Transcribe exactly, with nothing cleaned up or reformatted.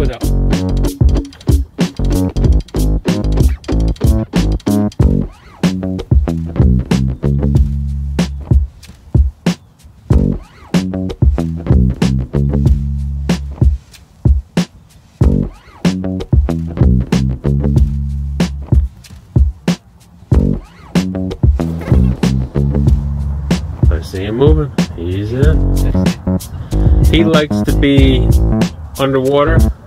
해보자. I see him moving. He's in. He likes to be underwater.